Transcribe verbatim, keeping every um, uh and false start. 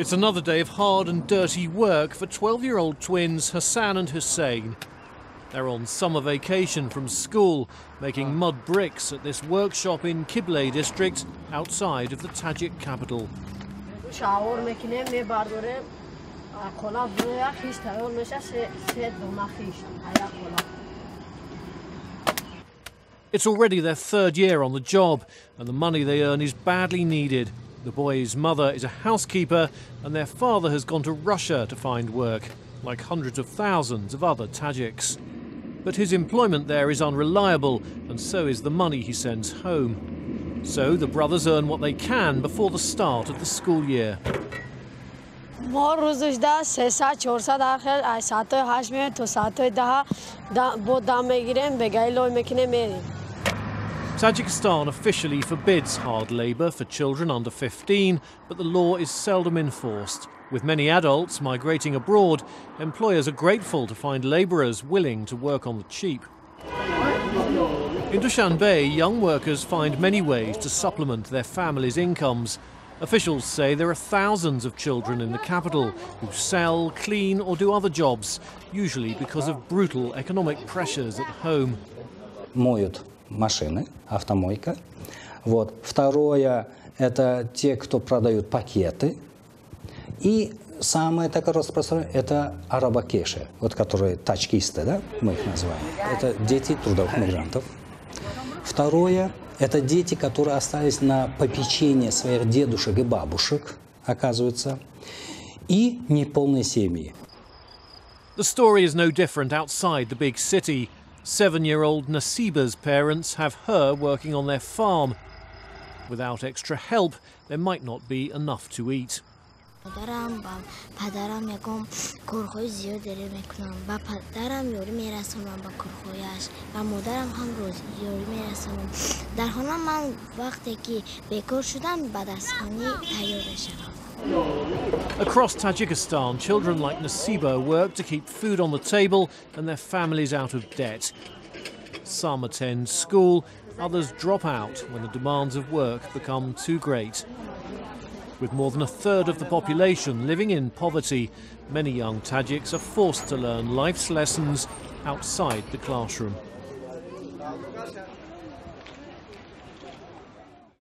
It's another day of hard and dirty work for twelve-year-old twins Hassan and Hussein. They're on summer vacation from school, making mud bricks at this workshop in Kibla district, outside of the Tajik capital. It's already their third year on the job, and the money they earn is badly needed. The boy's mother is a housekeeper, and their father has gone to Russia to find work, like hundreds of thousands of other Tajiks. But his employment there is unreliable, and so is the money he sends home. So the brothers earn what they can before the start of the school year. Tajikistan officially forbids hard labour for children under fifteen, but the law is seldom enforced. With many adults migrating abroad, employers are grateful to find labourers willing to work on the cheap. In Dushanbe, young workers find many ways to supplement their families' incomes. Officials say there are thousands of children in the capital who sell, clean or do other jobs, usually because of brutal economic pressures at home. Машины, автомойка. Вот. Второе – это те, кто продают пакеты. И самое такое распространенное – это арабакеши, вот которые тачкисты, да, мы их называем. Это дети трудовых мигрантов. Второе – это дети, которые остались на попечении своих дедушек и бабушек, оказывается, и неполные семьи. The story is no different outside the big city. Seven-year-old Nasiba's parents have her working on their farm. Without extra help, there might not be enough to eat. Across Tajikistan, children like Nasiba work to keep food on the table and their families out of debt. Some attend school, others drop out when the demands of work become too great. With more than a third of the population living in poverty, many young Tajiks are forced to learn life's lessons outside the classroom.